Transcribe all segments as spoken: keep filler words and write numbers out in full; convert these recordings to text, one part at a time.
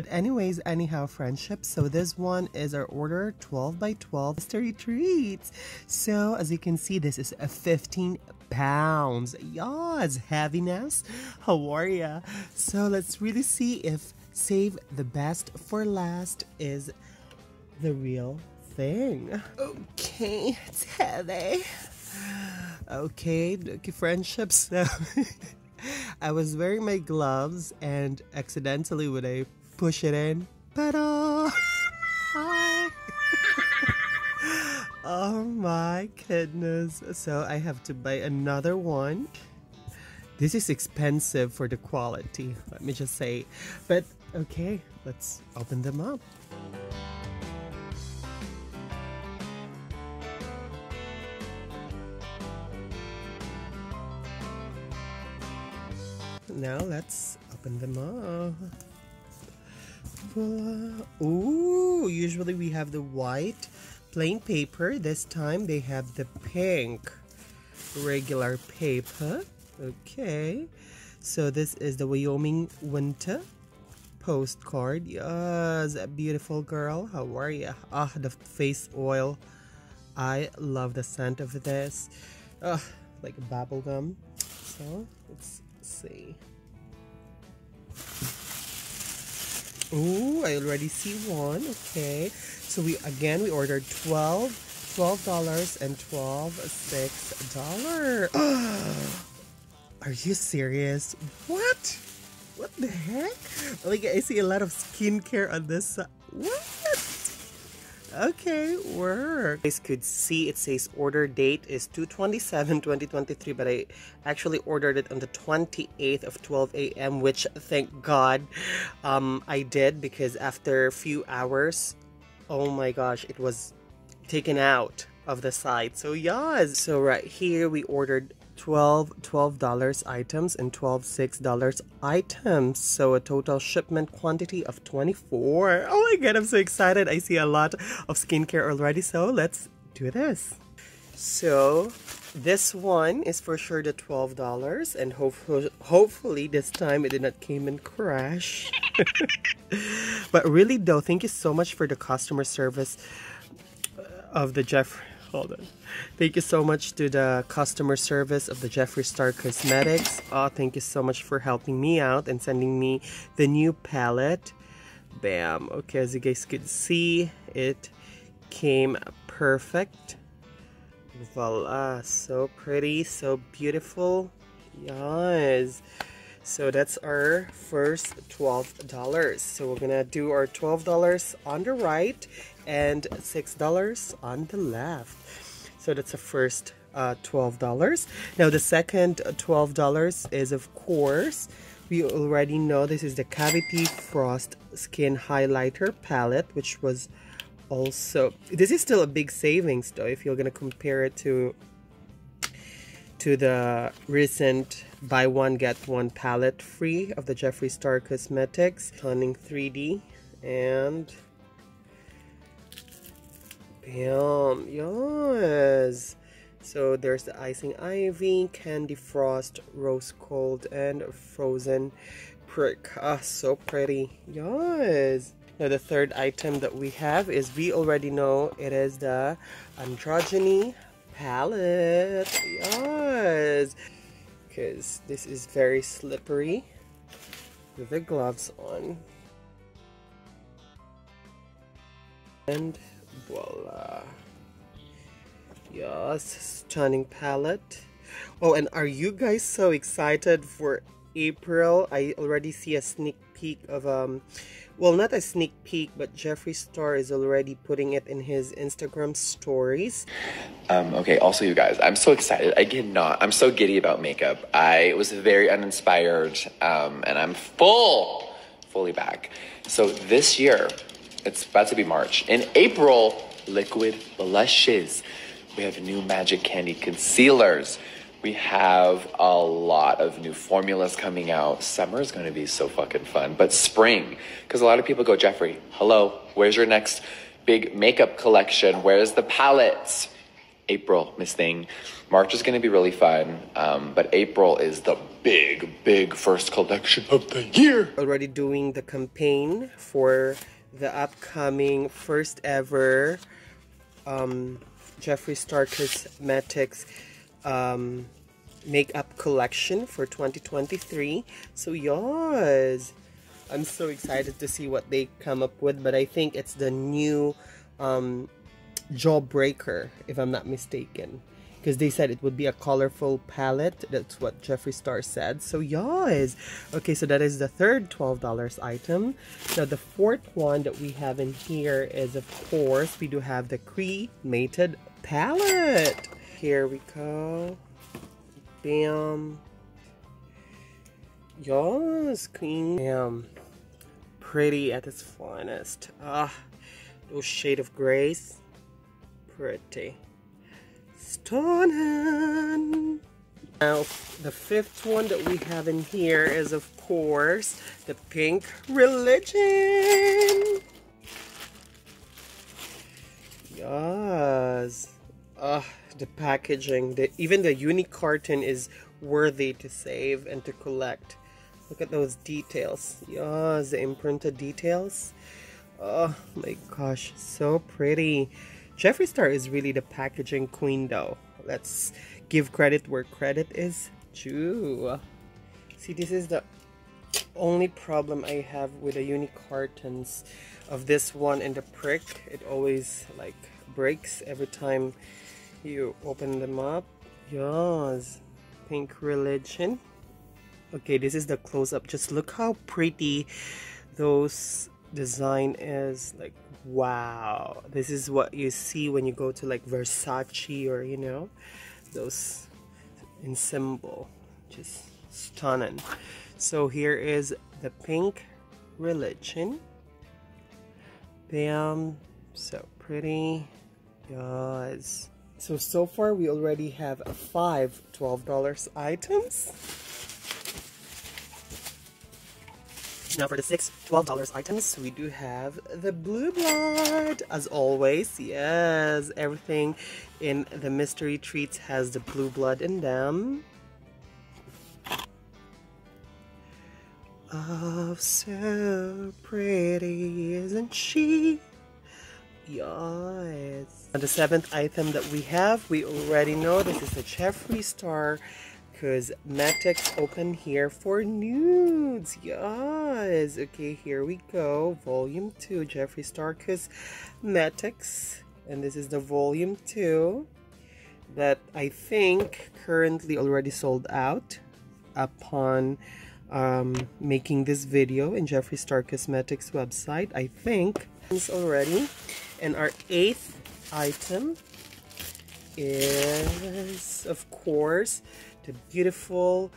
But anyways, anyhow, friendship. So this one is our order, twelve by twelve mystery treats. So as you can see, this is a fifteen pounds. Yes, heaviness. How are ya? So let's really see if save the best for last is the real thing. Okay, it's heavy. Okay, okay, friendship. So I was wearing my gloves and accidentally when I push it in, ta-da! Hi! Oh my goodness. So I have to buy another one. This is expensive for the quality, let me just say. But okay, let's open them up. Now let's open them up. Voila. Ooh, usually we have the white plain paper. This time they have the pink regular paper. Okay, so this is the Wyoming winter postcard. Yes, a beautiful girl. How are you? Ah, the face oil. I love the scent of this. Ah, like bubblegum. So let's see. Oh, I already see one. Okay, so we again we ordered twelve, twelve dollars and twelve six dollar. Are you serious? What? What the heck? Like I see a lot of skincare on this side. What? Okay, work. You guys could see it says order date is two twenty-seven twenty twenty-three, but I actually ordered it on the twenty-eighth of twelve A M, which thank God um, I did, because after a few hours, oh my gosh, it was taken out of the site. So yes. So right here we ordered twelve twelve dollar items and twelve six dollar items, so a total shipment quantity of twenty-four. Oh my god, I'm so excited. I see a lot of skincare already, so let's do this. So this one is for sure the twelve dollars, and hope hopefully this time it did not came and crash. But really though, thank you so much for the customer service of the Jeffree. Hold on. Thank you so much to the customer service of the Jeffree Star Cosmetics. Oh, thank you so much for helping me out and sending me the new palette. Bam. Okay, as you guys could see, it came perfect. Voila. So pretty, so beautiful. Yes. So that's our first twelve dollars. So we're gonna do our twelve dollars on the right and six dollars on the left. So that's the first uh, twelve dollars. Now the second twelve dollars is, of course, we already know this is the Cavity Frost Skin Highlighter Palette, which was also, this is still a big savings though, if you're gonna compare it to to the recent buy one get one palette free of the Jeffree Star Cosmetics. Stunning three D and bam, yes. So there's the Icing Ivy, Candy Frost, Rose Gold, and Frozen Prick. Ah, so pretty, yes. Now the third item that we have is, we already know it is the Androgyny Palette, yes. Because this is very slippery with the gloves on. And voila. Yes, stunning palette. Oh, and are you guys so excited for April? I already see a sneak peek of, um, well, not a sneak peek, but Jeffree Star is already putting it in his Instagram stories. Um, okay, also you guys, I'm so excited. I cannot, I'm so giddy about makeup. I was very uninspired, um, and I'm full, fully back. So this year, it's about to be March. In April, liquid blushes. We have new Magic Candy concealers. We have a lot of new formulas coming out. Summer is going to be so fucking fun. But spring, because a lot of people go, Jeffree, hello, where's your next big makeup collection? Where's the palettes? April, Miss Thing. March is going to be really fun, um, but April is the big, big first collection of the year. Already doing the campaign for the upcoming first ever um, Jeffree Star Cosmetics um, makeup collection for twenty twenty-three. So yours. I'm so excited to see what they come up with, but I think it's the new um, Jawbreaker, if I'm not mistaken, because they said it would be a colorful palette. That's what Jeffree Star said. So yes. Okay, so that is the third twelve dollar item. Now the fourth one that we have in here is, of course, we do have the Cre-mated palette. Here we go. Bam. Yes, queen. Bam. Pretty at its finest. Ah, no shade of grace. Pretty. Stunning. Now, the fifth one that we have in here is, of course, the Pink Religion. Yes. Ah, the packaging. The, even the unicarton is worthy to save and to collect. Look at those details. Yes, the imprinted details. Oh my gosh, so pretty. Jeffree Star is really the packaging queen, though. Let's give credit where credit is due. See, this is the only problem I have with the unicartons of this one and the Prick. It always like breaks every time you open them up. Yes, Pink Religion. Okay, this is the close-up. Just look how pretty those design is. Like, wow, this is what you see when you go to like Versace, or you know, those in symbol. Just stunning. So here is the Pink Religion. Bam, so pretty. Yes. So so far we already have five twelve dollar items. Now for the six twelve dollar items, we do have the Blue Blood, as always. Yes, everything in the Mystery Treats has the Blue Blood in them. Oh, so pretty, isn't she? Yes. And the seventh item that we have, we already know this is the Jeffree Star Cosmetics open here for nudes. Yes. Okay, here we go. Volume two, Jeffree Star Cosmetics, and this is the volume two that I think currently already sold out upon um, making this video in Jeffree Star Cosmetics website. I think it's already. And our eighth item is, of course, the beautiful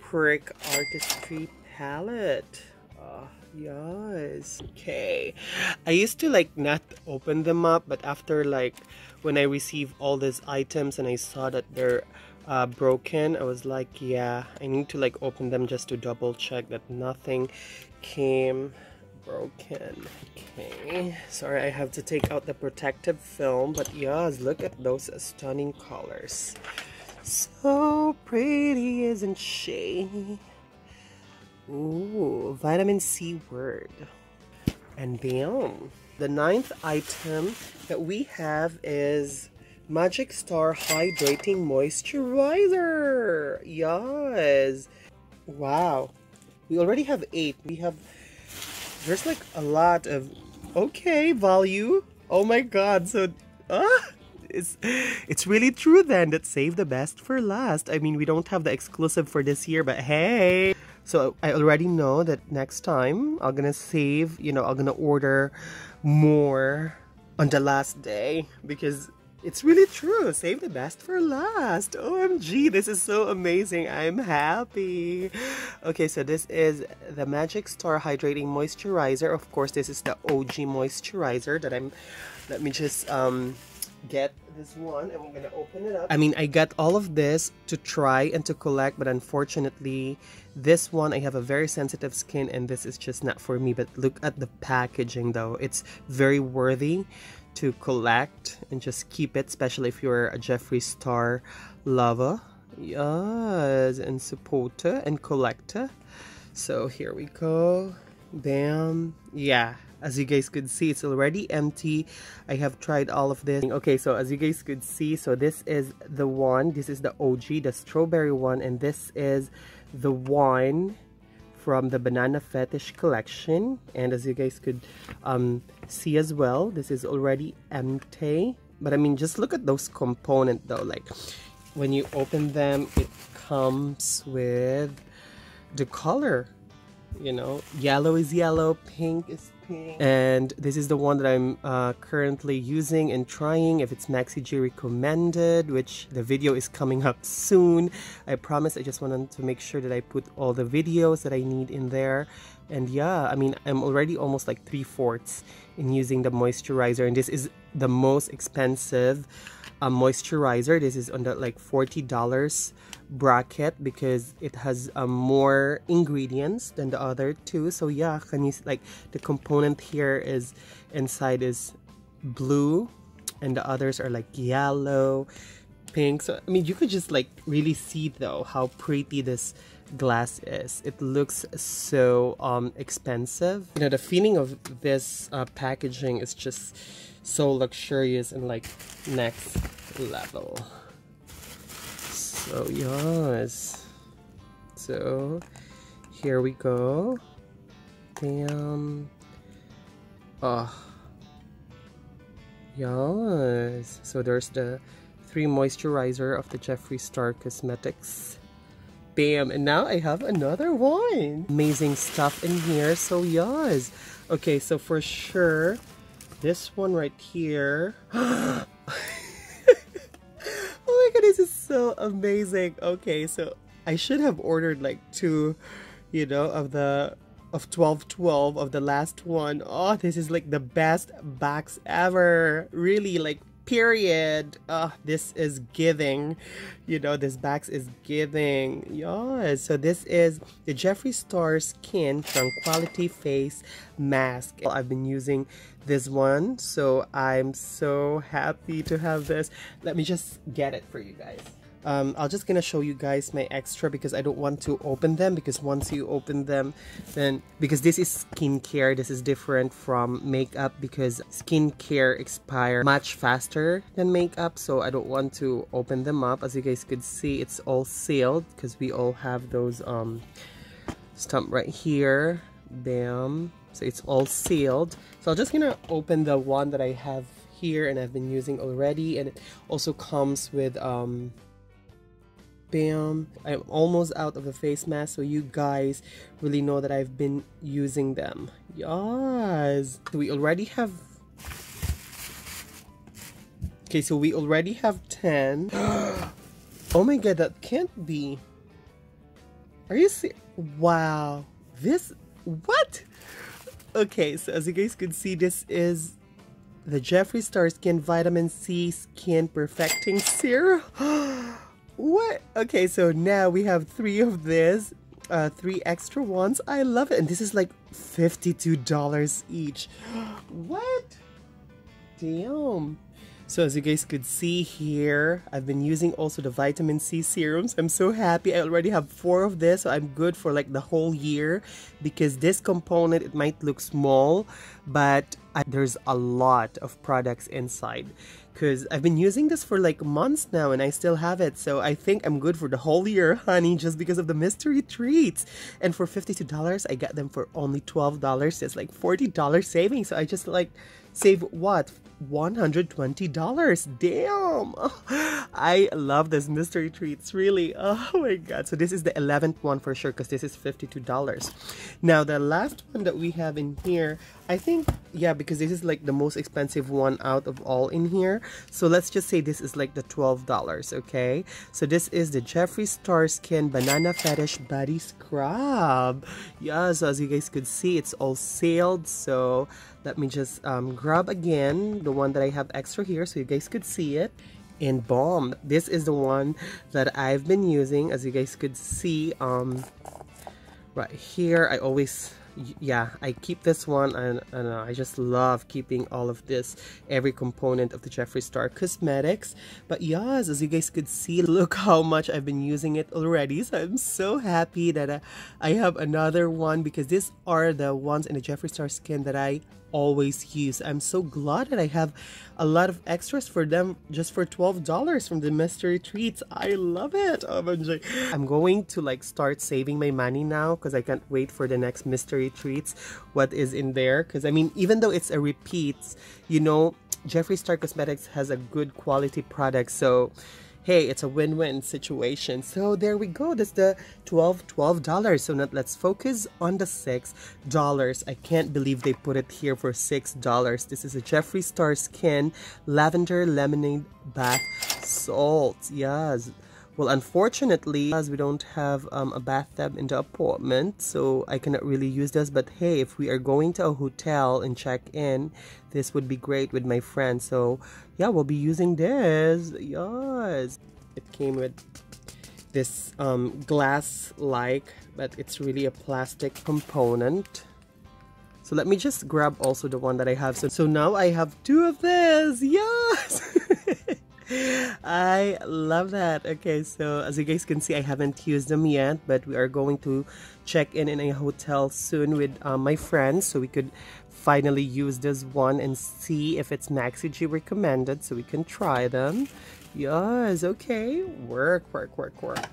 Prick Artistry palette. Oh, yes. Okay, I used to like not open them up, but after like when I received all these items and I saw that they're uh, broken, I was like, yeah, I need to like open them just to double check that nothing came broken. Okay, sorry, I have to take out the protective film, but yes, look at those stunning colors. So pretty, isn't she? Ooh, vitamin C word. And bam. The ninth item that we have is Magic Star Hydrating Moisturizer. Yes. Wow. We already have eight. We have, there's like a lot of, okay, value. Oh my God. So, ah. It's, it's really true then that save the best for last. I mean, we don't have the exclusive for this year, but hey. So I already know that next time I'm gonna save, you know, I'm gonna order more on the last day, because it's really true. Save the best for last. O M G, this is so amazing. I'm happy. Okay, so this is the Magic Star Hydrating Moisturizer. Of course, this is the O G moisturizer that I'm, let me just, um... get this one, and I'm gonna open it up. I mean, I got all of this to try and to collect, but unfortunately this one, I have a very sensitive skin and this is just not for me. But look at the packaging though, it's very worthy to collect and just keep it, especially if you're a Jeffree Star lover. Yes, and supporter and collector. So here we go. Bam. Yeah, as you guys could see, it's already empty. I have tried all of this. Okay, so as you guys could see, so this is the one. This is the O G, the strawberry one, and this is the one from the Banana Fetish collection. And as you guys could um, see as well, this is already empty. But I mean, just look at those components though. Like when you open them, it comes with the color. You know, yellow is yellow, pink is pink. And this is the one that I'm uh, currently using and trying. If it's Maxi G recommended, which the video is coming up soon. I promise, I just wanted to make sure that I put all the videos that I need in there. And yeah, I mean, I'm already almost like three-fourths in using the moisturizer. And this is the most expensive uh, moisturizer. This is on the like forty dollar bracket because it has uh, more ingredients than the other two. So yeah, can you, like the component here is inside is blue and the others are like yellow, pink. So I mean, you could just like really see though how pretty this glass is. It looks so um expensive. You know, the feeling of this uh, packaging is just so luxurious and like next level. So yes, so here we go. Damn. Oh yes, so there's the three moisturizer of the Jeffree Star Cosmetics. Bam, and now I have another one. Amazing stuff in here, so yes. Okay, so for sure, this one right here. Oh my god, this is so amazing. Okay, so I should have ordered like two, you know, of the, of twelve twelve of the last one. Oh, this is like the best box ever. Really, like, period. Uh, this is giving, you know, this box is giving. Yes, so this is the Jeffree Star Skin Tranquility Face Mask. I've been using this one, so I'm so happy to have this. Let me just get it for you guys. Um, I'm just gonna show you guys my extra because I don't want to open them, because once you open them, then, because this is skincare, this is different from makeup because skincare expire much faster than makeup, so I don't want to open them up. As you guys could see, it's all sealed because we all have those um, stamp right here. Bam. So it's all sealed. So I'm just gonna open the one that I have here and I've been using already, and it also comes with um, bam, I'm almost out of the face mask, so you guys really know that I've been using them. Yes, we already have, okay, so we already have ten. Oh my god, that can't be. Are you serious? Wow, this, what? Okay, so as you guys could see, this is the Jeffree Star Skin Vitamin C Skin Perfecting Serum. What? Okay, so now we have three of this, uh, three extra ones. I love it. And this is like fifty-two dollars each. What? Damn. So as you guys could see here, I've been using also the vitamin C serums. I'm so happy I already have four of this, so I'm good for like the whole year, because this component, it might look small, but I, there's a lot of products inside, because I've been using this for like months now and I still have it. So I think I'm good for the whole year, honey, just because of the mystery treats. And for fifty-two dollars, I got them for only twelve dollars. It's like forty dollars savings. So I just like save what? one hundred twenty dollars. Damn. Oh, I love this mystery treats, really. Oh my god. So this is the eleventh one for sure, because this is fifty-two dollars. Now the last one that we have in here, I think, yeah, because this is like the most expensive one out of all in here. So let's just say this is like the twelve dollars, okay? So this is the Jeffree Star Skin Banana Fetish Body Scrub. Yeah, so as you guys could see, it's all sealed. So let me just um, grab again the one that I have extra here so you guys could see it. And bomb, this is the one that I've been using. As you guys could see, um, right here, I always yeah, I keep this one, and, and I just love keeping all of this, every component of the Jeffree Star Cosmetics. But yes, as you guys could see, look how much I've been using it already. So I'm so happy that I, I have another one, because these are the ones in the Jeffree Star Skin that I always use. I'm so glad that I have a lot of extras for them just for twelve dollars from the mystery treats. I love it. Oh, I'm going to like start saving my money now, because I can't wait for the next mystery treats, what is in there. Because I mean, even though it's a repeat, you know, Jeffree Star Cosmetics has a good quality product, so hey, it's a win-win situation. So there we go. That's the twelve dollars. So now let's focus on the six dollars. I can't believe they put it here for six dollars. This is a Jeffree Star Skin Lavender Lemonade Bath Salt. Yes. Well, unfortunately, as we don't have um, a bathtub in the apartment, so I cannot really use this. But hey, if we are going to a hotel and check in, this would be great with my friends. So yeah, we'll be using this. Yes. It came with this um, glass-like, but it's really a plastic component. So let me just grab also the one that I have. So, so now I have two of this. Yes! I love that. Okay, so as you guys can see, I haven't used them yet, but we are going to check in in a hotel soon with uh, my friends, so we could finally use this one and see if it's Maxi G recommended, so we can try them. Yes. Okay. Work work work work.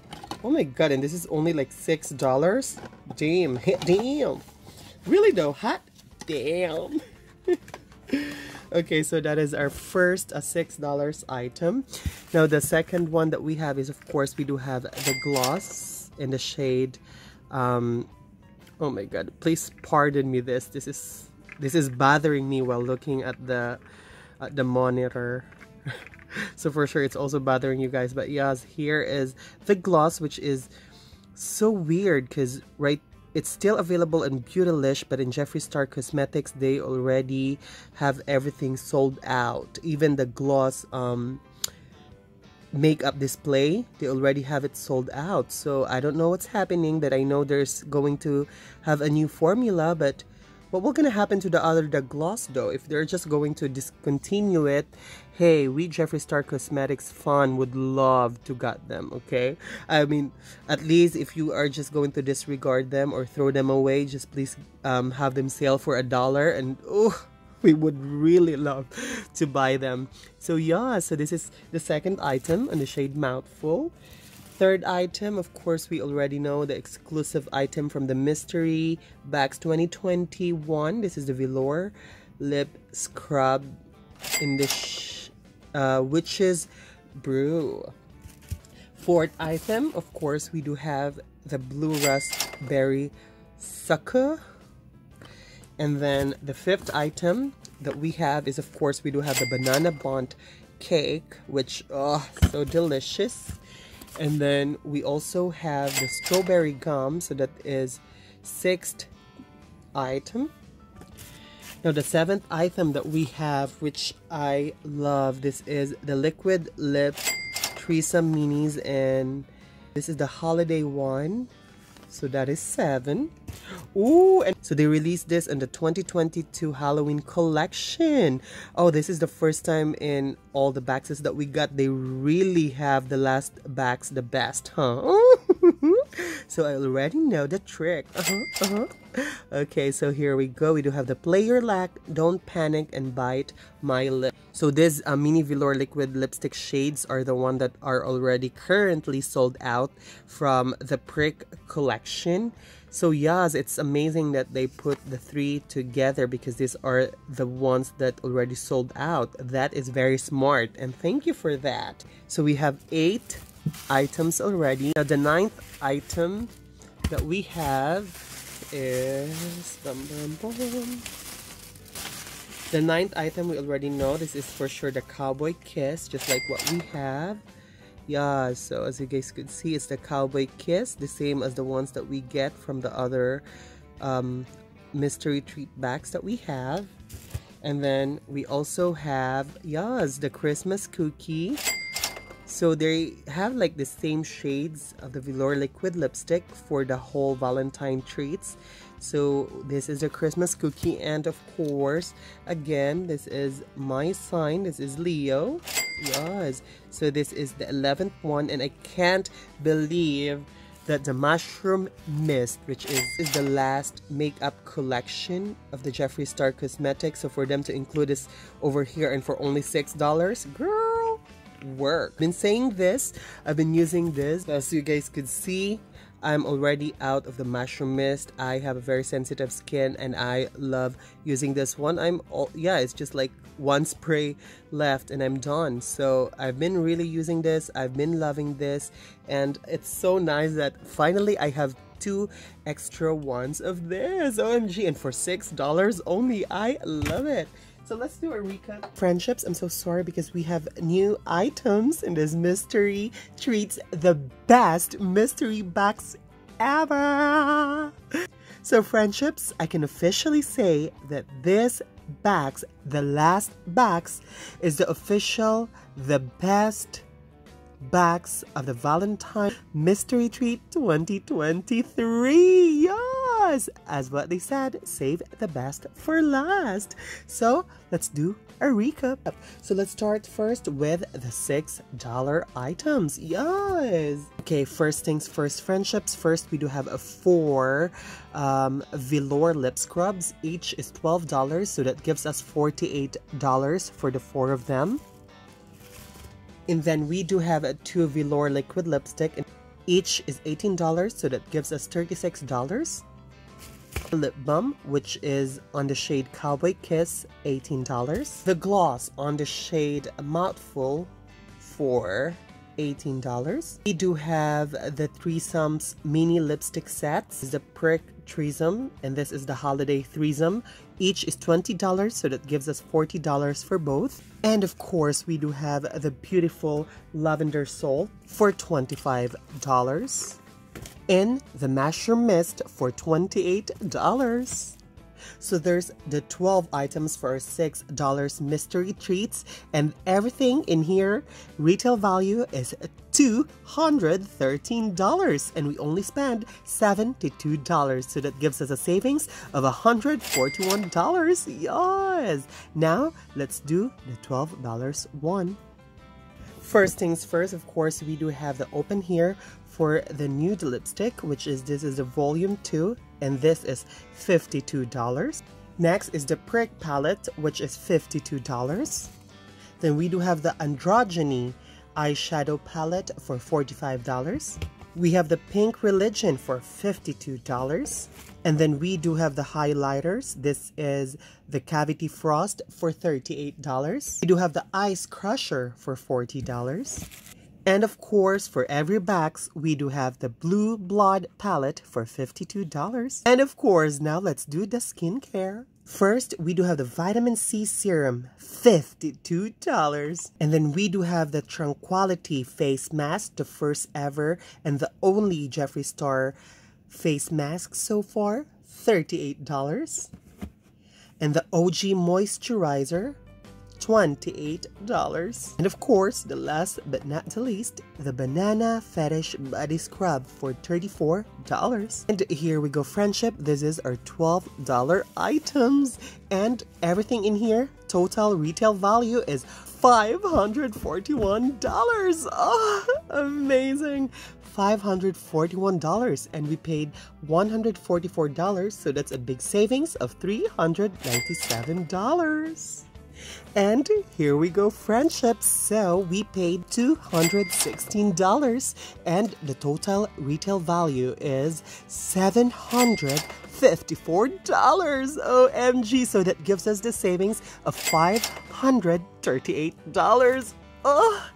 Oh my god, and this is only like six dollars. Damn. Damn, really though. Hot damn. Okay, so that is our first a six dollar item. Now, the second one that we have is, of course, we do have the gloss in the shade. Um, oh my God, please pardon me this. This is this is bothering me while looking at the, at the monitor. So for sure, it's also bothering you guys. But yes, here is the gloss, which is so weird because, right, it's still available in Beautylish, but in Jeffree Star Cosmetics, they already have everything sold out. Even the gloss um, makeup display, they already have it sold out. So I don't know what's happening, but I know there's going to have a new formula. But what will gonna happen to the other, the gloss though? If they're just going to discontinue it, hey, we Jeffree Star Cosmetics fan would love to get them, okay? I mean, at least if you are just going to disregard them or throw them away, just please um, have them sell for a dollar, and oh, we would really love to buy them. So yeah, so this is the second item on the shade Mouthful. Third item, of course, we already know the exclusive item from the Mystery Bags twenty twenty-one. This is the Velour Lip Scrub in the shade Uh, Witch's Brew. Fourth item, of course, we do have the Blue Rust Berry Sucker. And then the fifth item that we have is, of course, we do have the Banana Bond Cake, which, oh, so delicious. And then we also have the Strawberry Gum, so that is sixth item. Now, the seventh item that we have, which I love, this is the Liquid Lip Teresa Minis, and this is the holiday one. So that is seven. Ooh, and so they released this in the twenty twenty-two Halloween collection. Oh, this is the first time in all the boxes that we got, they really have the last box the best, huh? So I already know the trick. Uh-huh, uh-huh. Okay, so here we go. We do have the Player Lack, Don't Panic and Bite My Lip. So these uh, mini Velour liquid lipstick shades are the one that are already currently sold out from the Prick collection. So yes, it's amazing that they put the three together, because these are the ones that already sold out. That is very smart, and thank you for that. So we have eight items already. Now the ninth item that we have is bum, bum, bum. The ninth item we already know. This is for sure the Cowboy Kiss, just like what we have. Yeah, so as you guys could see, it's the Cowboy Kiss, the same as the ones that we get from the other um, mystery treat bags that we have. And then we also have, yes, the Christmas Cookie. So they have like the same shades of the Velour Liquid Lipstick for the whole Valentine treats. So this is a Christmas Cookie, and of course, again, this is my sign. This is Leo. Yes. So this is the eleventh one, and I can't believe that the Mushroom Mist, which is, is the last makeup collection of the Jeffree Star Cosmetics. So for them to include this over here and for only six dollars, girl, work. Been saying this, I've been using this. As you guys could see, I'm already out of the Mushroom Mist. I have a very sensitive skin and I love using this one. I'm all, yeah, it's just like one spray left and I'm done. So I've been really using this. I've been loving this. And it's so nice that finally I have two extra ones of this. O M G, and for six dollars only, I love it. So let's do a recap. Friendships, I'm so sorry because we have new items in this mystery treats, the best mystery box ever. So friendships, I can officially say that this box, the last box, is the official, the best box of the Valentine Mystery Treat twenty twenty-three. Yes! As what they said, save the best for last. So let's do a recap. So let's start first with the six dollar items. Yes! Okay, first things first, friendships. First, we do have a four um, Velour Lip Scrubs. Each is twelve dollars, so that gives us forty-eight dollars for the four of them. And then we do have a two Velour Liquid Lipstick, and each is eighteen dollars, so that gives us thirty-six dollars. Lip Balm, which is on the shade Cowboy Kiss, eighteen dollars. The Gloss on the shade Mouthful for eighteen dollars. We do have the Threesomes Mini Lipstick Sets. This is the Prick Threesome, and this is the Holiday Threesome. Each is twenty dollars, so that gives us forty dollars for both. And of course, we do have the beautiful Lavender Salt for twenty-five dollars. And the Mushroom Mist for twenty-eight dollars. So there's the twelve items for six dollar mystery treats, and everything in here, retail value is two hundred thirteen dollars, and we only spend seventy-two dollars, so that gives us a savings of one hundred forty-one dollars. Yes! Now, let's do the twelve dollar one. First things first, of course, we do have the open here for the nude lipstick, which is, this is the volume two, and this is fifty-two dollars. Next is the Prick palette, which is fifty-two dollars. Then we do have the Androgyny eyeshadow palette for forty-five dollars. We have the Pink Religion for fifty-two dollars. And then we do have the highlighters. This is the Cavity Frost for thirty-eight dollars. We do have the Ice Crusher for forty dollars. And of course, for every box, we do have the Blue Blood palette for fifty-two dollars. And of course, now let's do the skincare. First, we do have the Vitamin C Serum, fifty-two dollars. And then we do have the Tranquility Face Mask, the first ever and the only Jeffree Star face mask so far, thirty-eight dollars. And the O G Moisturizer, twenty-eight dollars. And of course, the last but not the least, the Banana Fetish Body Scrub for thirty-four dollars. And here we go, friendship. This is our twelve dollar items. And everything in here, total retail value is five hundred forty-one dollars. Oh, amazing. five hundred forty-one dollars, and we paid one hundred forty-four dollars, so that's a big savings of three hundred ninety-seven dollars. And here we go, friendships. So we paid two hundred sixteen dollars, and the total retail value is seven hundred fifty-four dollars. O M G, so that gives us the savings of five hundred thirty-eight dollars. Oh,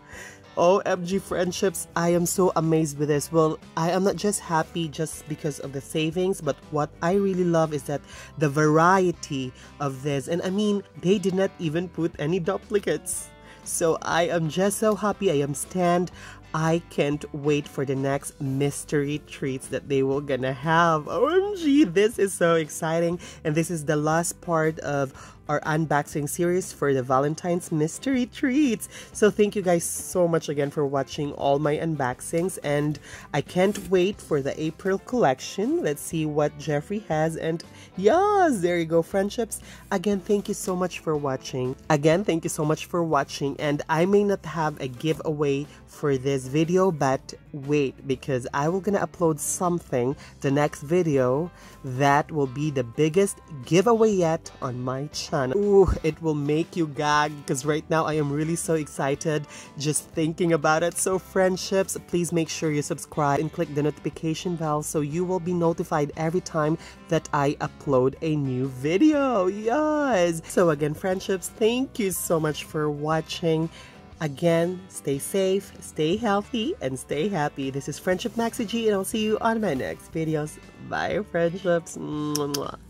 O M G, friendships, I am so amazed with this. Well, I am not just happy just because of the savings, but what I really love is that the variety of this. And I mean, they did not even put any duplicates. So I am just so happy. I am stand I can't wait for the next mystery treats that they will gonna have. O M G, this is so exciting. And this is the last part of our unboxing series for the Valentine's mystery treats. So thank you guys so much again for watching all my unboxings, and I can't wait for the April collection. Let's see what Jeffree has, and yes, there you go, friendships. Again, thank you so much for watching. Again, thank you so much for watching, and I may not have a giveaway for this video, but wait, because I will gonna upload something the next video that will be the biggest giveaway yet on my channel. Ooh, it will make you gag, because right now I am really so excited just thinking about it. So friendships, please make sure you subscribe and click the notification bell so you will be notified every time that I upload a new video. Yes! So again, friendships, thank you so much for watching. Again, stay safe, stay healthy, and stay happy. This is Friendship Maxi G, and I'll see you on my next videos. Bye, friendships. Mwah.